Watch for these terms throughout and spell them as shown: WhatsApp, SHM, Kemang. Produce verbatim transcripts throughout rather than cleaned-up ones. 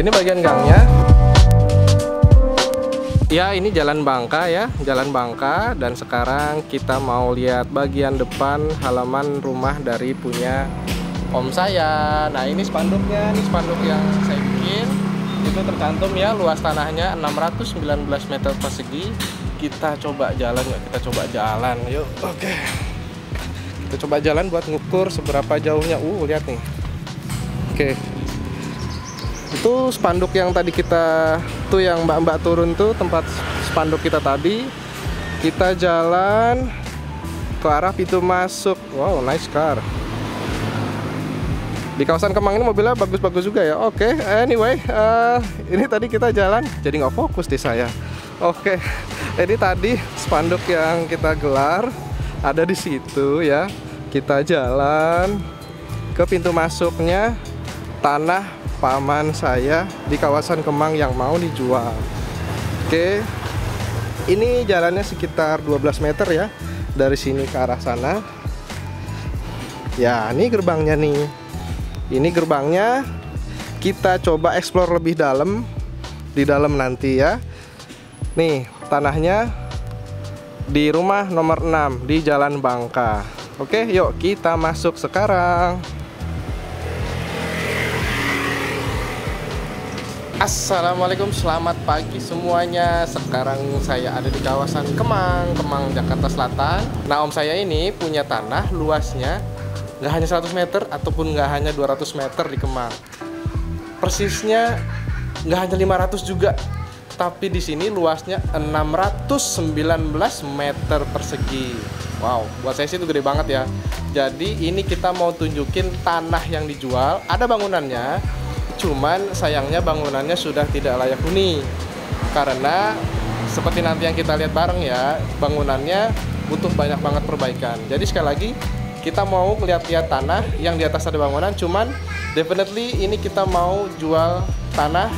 Ini bagian gangnya. Ya, ini jalan Bangka ya, jalan Bangka. Dan sekarang kita mau lihat bagian depan halaman rumah dari punya om saya. Nah, ini spanduknya, ini spanduk yang saya bikin. Itu tercantum ya, luas tanahnya enam ratus sembilan belas meter persegi. Kita coba jalan ya, kita coba jalan. Yuk, oke. Okay. Kita coba jalan buat ngukur seberapa jauhnya. Uh, lihat nih. Oke. Okay. Itu spanduk yang tadi kita tuh, yang mbak-mbak turun tuh, tempat spanduk kita tadi. Kita jalan ke arah pintu masuk. Wow, nice car. Di kawasan Kemang ini mobilnya bagus-bagus juga ya. Oke, okay, anyway, uh, ini tadi kita jalan, jadi nggak fokus di saya. Oke, okay. Jadi tadi spanduk yang kita gelar ada di situ ya. Kita jalan ke pintu masuknya tanah paman saya di kawasan Kemang yang mau dijual. Oke, ini jalannya sekitar dua belas meter ya dari sini ke arah sana. Ya, ini gerbangnya nih. Ini gerbangnya. Kita coba explore lebih dalam di dalam nanti ya. Nih, tanahnya di rumah nomor enam di Jalan Bangka. Oke, yuk kita masuk sekarang. Assalamualaikum, selamat pagi semuanya. Sekarang saya ada di kawasan Kemang, Kemang, Jakarta Selatan. Nah, om saya ini punya tanah luasnya nggak hanya seratus meter ataupun nggak hanya dua ratus meter di Kemang. Persisnya nggak hanya lima ratus juga, tapi di sini luasnya enam ratus sembilan belas meter persegi. Wow, buat saya sih itu gede banget ya. Jadi ini kita mau tunjukin tanah yang dijual, ada bangunannya. Cuman sayangnya bangunannya sudah tidak layak huni, karena seperti nanti yang kita lihat bareng ya, bangunannya butuh banyak banget perbaikan. Jadi sekali lagi kita mau lihat-lihat tanah yang di atas ada bangunan, cuman definitely ini kita mau jual tanah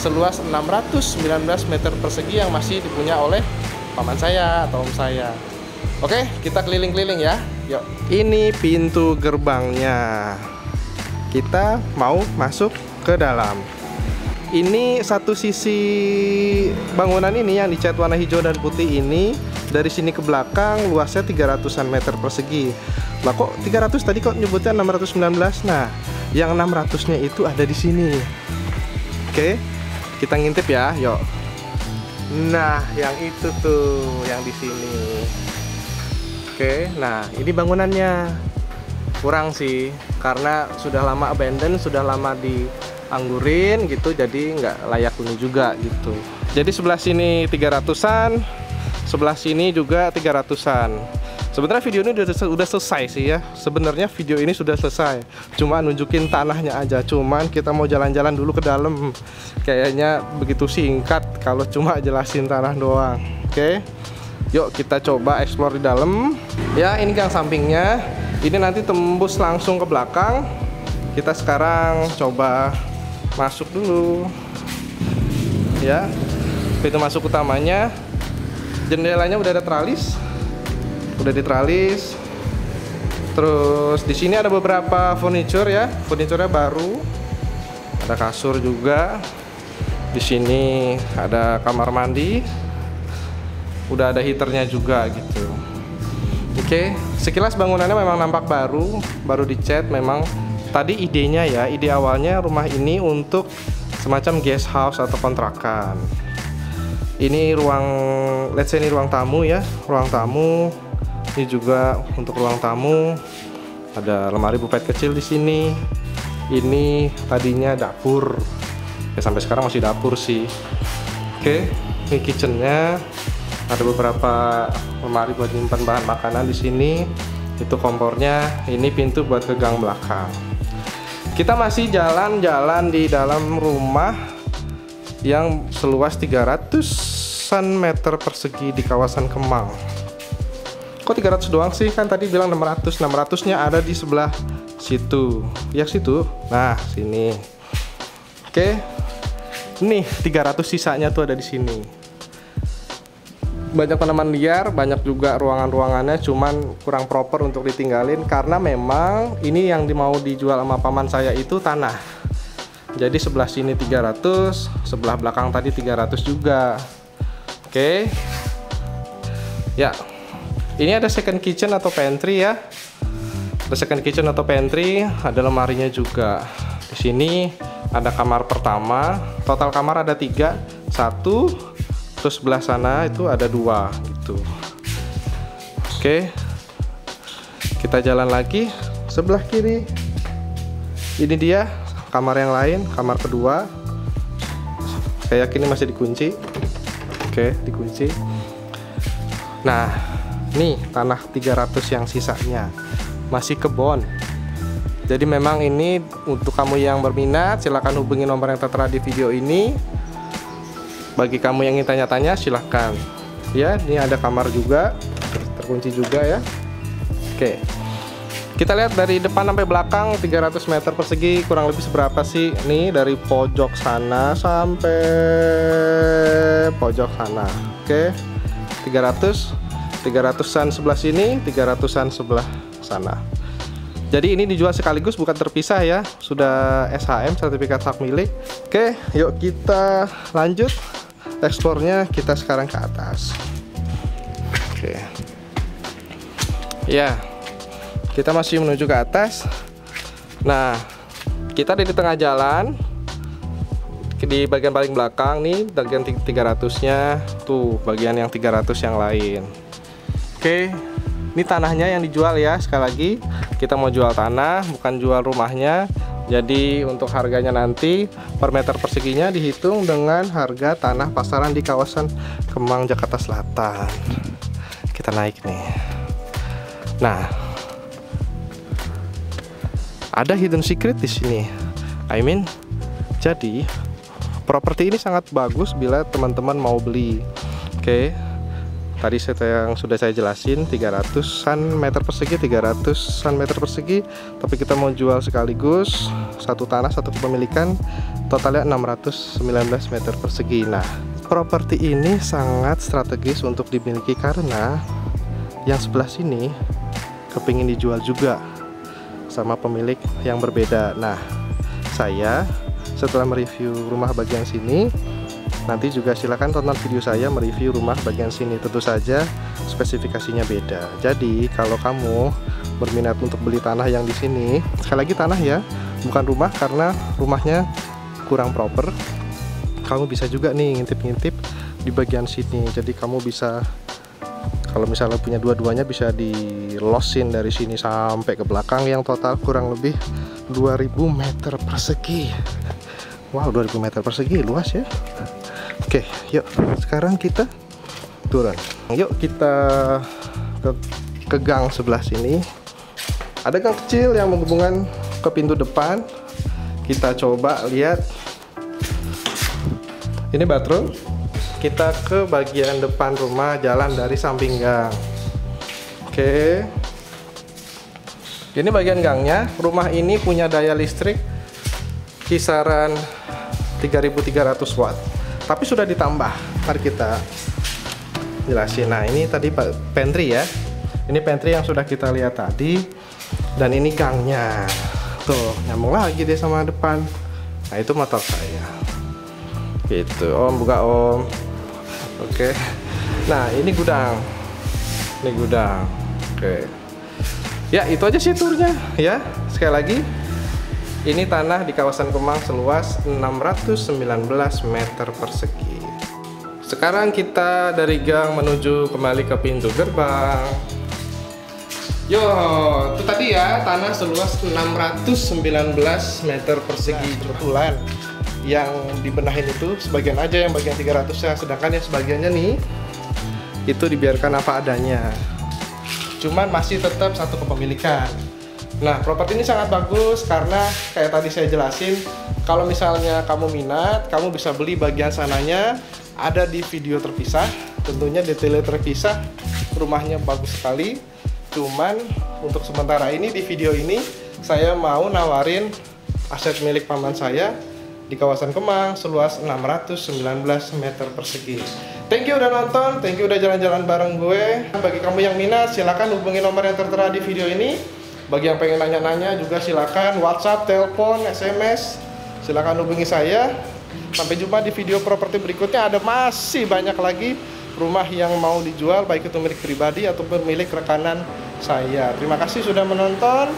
seluas enam ratus sembilan belas meter persegi yang masih dipunya oleh paman saya atau om saya. Oke, kita keliling-keliling ya. Yuk. Ini pintu gerbangnya. Kita mau masuk ke dalam. Ini satu sisi bangunan ini yang dicat warna hijau dan putih ini, dari sini ke belakang luasnya tiga ratusan meter persegi. Lah kok tiga ratus tadi, kok nyebutnya enam ratus sembilan belas? Nah, yang enam ratus nya itu ada di sini. Oke, kita ngintip ya, yuk. Nah, yang itu tuh, yang di sini. Oke, nah ini bangunannya. Kurang sih, karena sudah lama abandon, sudah lama dianggurin gitu, jadi nggak layak huni juga gitu. Jadi sebelah sini tiga ratusan, sebelah sini juga tiga ratusan. Sebenarnya video ini udah, udah selesai sih ya. Sebenarnya video ini sudah selesai, cuma nunjukin tanahnya aja. Cuman kita mau jalan-jalan dulu ke dalam. Kayaknya begitu singkat kalau cuma jelasin tanah doang. Oke, yuk kita coba explore di dalam. Ya, ini gang sampingnya. Ini nanti tembus langsung ke belakang. Kita sekarang coba masuk dulu ya. Pintu masuk utamanya. Jendelanya udah ada tralis. Udah ditralis. Terus di sini ada beberapa furniture ya. Furniturnya baru. Ada kasur juga. Di sini ada kamar mandi. Udah ada heaternya juga gitu. Oke, okay. Sekilas bangunannya memang nampak baru, baru dicat. Memang tadi idenya ya, ide awalnya rumah ini untuk semacam guest house atau kontrakan. Ini ruang, let's say ini ruang tamu ya, ruang tamu. Ini juga untuk ruang tamu. Ada lemari bupet kecil di sini. Ini tadinya dapur. Ya sampai sekarang masih dapur sih. Oke, okay. Ini kitchennya. Ada beberapa lemari buat nyimpan bahan makanan di sini. Itu kompornya. Ini pintu buat ke gang belakang. Kita masih jalan-jalan di dalam rumah yang seluas tiga ratusan meter persegi di kawasan Kemang. Kok tiga ratus doang sih? Kan tadi bilang enam ratus. enam ratus nya ada di sebelah situ. Ya situ. Nah, sini. Oke. Nih, tiga ratus sisanya tuh ada di sini. Banyak tanaman liar, banyak juga ruangan-ruangannya, cuman kurang proper untuk ditinggalin, karena memang ini yang mau dijual sama paman saya itu tanah. Jadi sebelah sini tiga ratus, sebelah belakang tadi tiga ratus juga. Oke. Okay. Ya. Ini ada second kitchen atau pantry ya. Ada second kitchen atau pantry, ada lemarinya juga. Di sini ada kamar pertama. Total kamar ada tiga. Satu, terus sebelah sana itu ada dua gitu. Oke. Okay. Kita jalan lagi sebelah kiri. Ini dia kamar yang lain, kamar kedua. Saya yakin ini masih dikunci. Oke, dikunci. Nah, nih tanah tiga ratus yang sisanya masih kebon. Jadi memang ini untuk kamu yang berminat, silahkan hubungi nomor yang tertera di video ini. Bagi kamu yang ingin tanya-tanya, silahkan. Ya, ini ada kamar juga, terkunci juga ya. Oke, kita lihat dari depan sampai belakang tiga ratus meter persegi kurang lebih seberapa sih? Nih dari pojok sana sampai pojok sana. Oke, tiga ratus tiga ratusan sebelah sini, tiga ratusan sebelah sana. Jadi ini dijual sekaligus bukan terpisah ya. Sudah S H M, sertifikat hak milik. Oke, yuk kita lanjut eksplornya, kita sekarang ke atas. Oke. Ya. Kita masih menuju ke atas. Nah, kita ada di tengah jalan. Di bagian paling belakang nih, bagian tiga ratusnya tuh, bagian yang tiga ratus yang lain. Oke, ini tanahnya yang dijual ya. Sekali lagi, kita mau jual tanah, bukan jual rumahnya. Jadi untuk harganya nanti per meter perseginya dihitung dengan harga tanah pasaran di kawasan Kemang, Jakarta Selatan. Kita naik nih. Nah, ada hidden secret di sini. I mean, jadi properti ini sangat bagus bila teman-teman mau beli. Oke. Okay. Tadi saya yang sudah saya jelasin tiga ratusan meter persegi, tiga ratusan meter persegi, tapi kita mau jual sekaligus satu tanah satu kepemilikan, totalnya enam ratus sembilan belas meter persegi. Nah, properti ini sangat strategis untuk dimiliki karena yang sebelah sini kepingin dijual juga sama pemilik yang berbeda. Nah, saya setelah mereview rumah bagian sini, nanti juga silakan tonton video saya mereview rumah bagian sini. Tentu saja spesifikasinya beda. Jadi kalau kamu berminat untuk beli tanah yang di sini, sekali lagi tanah ya, bukan rumah karena rumahnya kurang proper. Kamu bisa juga nih ngintip-ngintip di bagian sini. Jadi kamu bisa, kalau misalnya punya dua-duanya, bisa di-losin dari sini sampai ke belakang yang total kurang lebih dua ribu meter persegi. Wow, dua ribu meter persegi luas ya. Oke, yuk sekarang kita turun. Yuk kita ke, ke gang sebelah sini. Ada gang kecil yang menghubungkan ke pintu depan. Kita coba lihat. Ini bathroom. Kita ke bagian depan rumah, jalan dari samping gang. Oke. Ini bagian gangnya. Rumah ini punya daya listrik kisaran tiga ribu tiga ratus watt. Tapi sudah ditambah. Mari kita jelasin. Nah, ini tadi pantry ya. Ini pantry yang sudah kita lihat tadi. Dan ini gangnya. Tuh, nyambung lagi deh sama depan. Nah, itu motor saya. Gitu. Om, buka om. Oke, okay. Nah ini gudang, ini gudang. Oke, okay. Ya itu aja sih turnya ya. Sekali lagi, ini tanah di kawasan Kemang seluas enam ratus sembilan belas meter persegi. Sekarang kita dari gang menuju kembali ke pintu gerbang. Yo, itu tadi ya tanah seluas enam ratus sembilan belas meter persegi. Kebetulan yang dibenahin itu sebagian aja, yang bagian tiga ratus ya, sedangkan yang sebagiannya nih itu dibiarkan apa adanya, cuman masih tetap satu kepemilikan. Nah, properti ini sangat bagus karena kayak tadi saya jelasin, kalau misalnya kamu minat, kamu bisa beli bagian sananya, ada di video terpisah, tentunya detailnya terpisah. Rumahnya bagus sekali, cuman untuk sementara ini di video ini saya mau nawarin aset milik paman saya di kawasan Kemang seluas enam ratus sembilan belas meter persegi. Thank you udah nonton, thank you udah jalan-jalan bareng gue. Bagi kamu yang minat, silakan hubungi nomor yang tertera di video ini. Bagi yang pengen nanya-nanya juga silakan WhatsApp, telepon, S M S. Silahkan hubungi saya. Sampai jumpa di video properti berikutnya. Ada masih banyak lagi rumah yang mau dijual, baik itu milik pribadi ataupun milik rekanan saya. Terima kasih sudah menonton.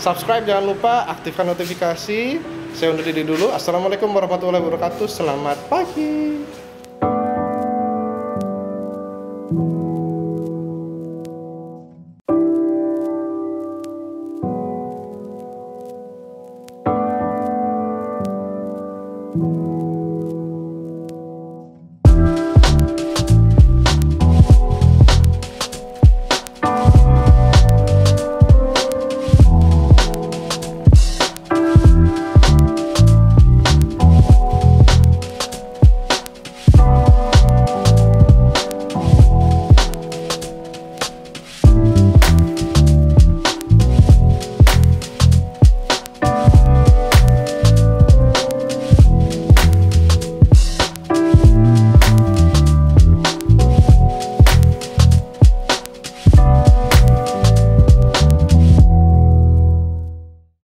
Subscribe jangan lupa, aktifkan notifikasi. Saya undur diri dulu. Assalamualaikum warahmatullahi wabarakatuh. Selamat pagi. Thank you.